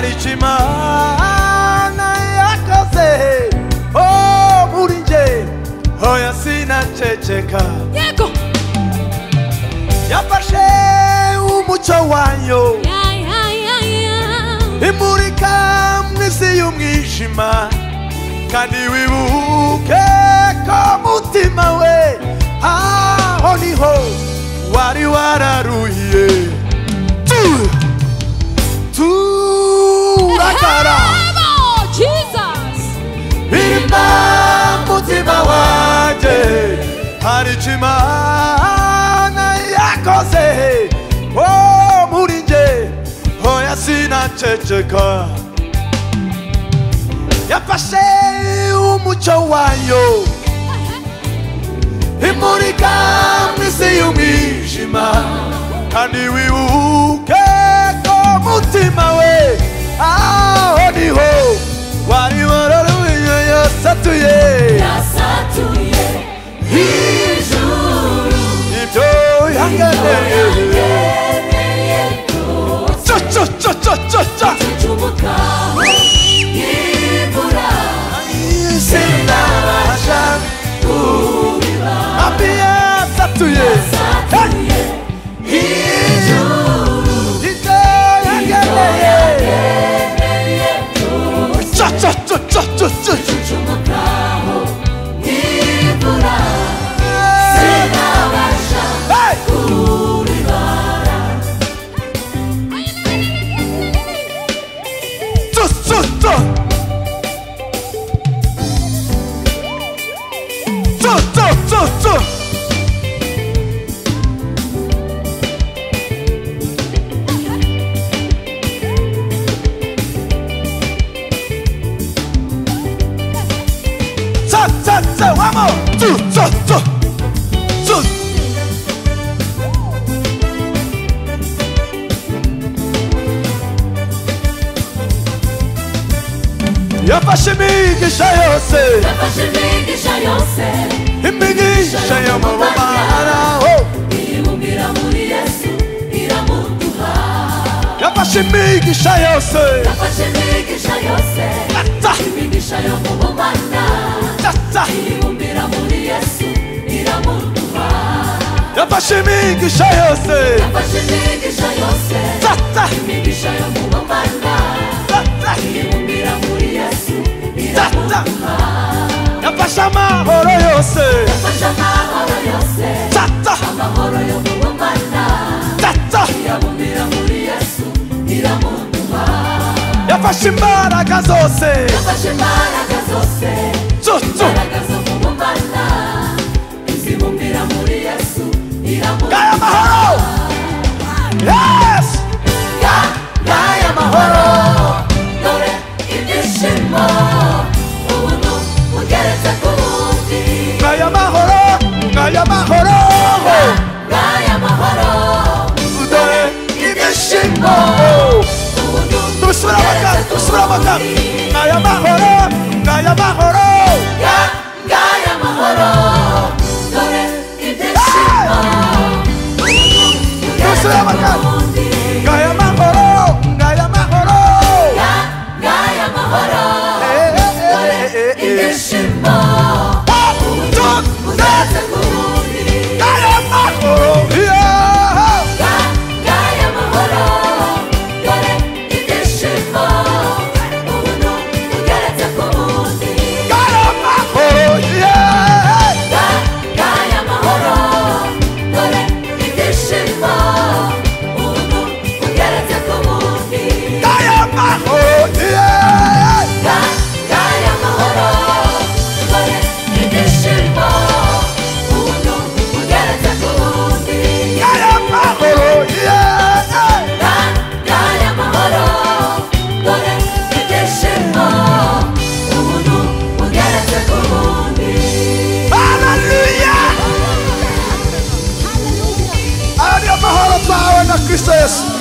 Maritimana yakaze o murinje hoya sina checheka yako yapashe umucho wanyo imurika mnisi umwishima kandi wibuke kumutima we aho niho wari wararuhiye Caramba, Jesus! Irmã, mutima waje, haritima na yakose, oh murinje, hoya sina checheka. Ya passei mucho wayo, imurika misi umijima, kandi wiuke komutima we. Ah, odi ho, wari wararu ya satuye, hizuru, ito yanganeye, cha cha cha cha cha cha, chumuka, ibura, senda basha, kubiba, apia satuye, hizuru, ito yanganeye. Cristo é esse.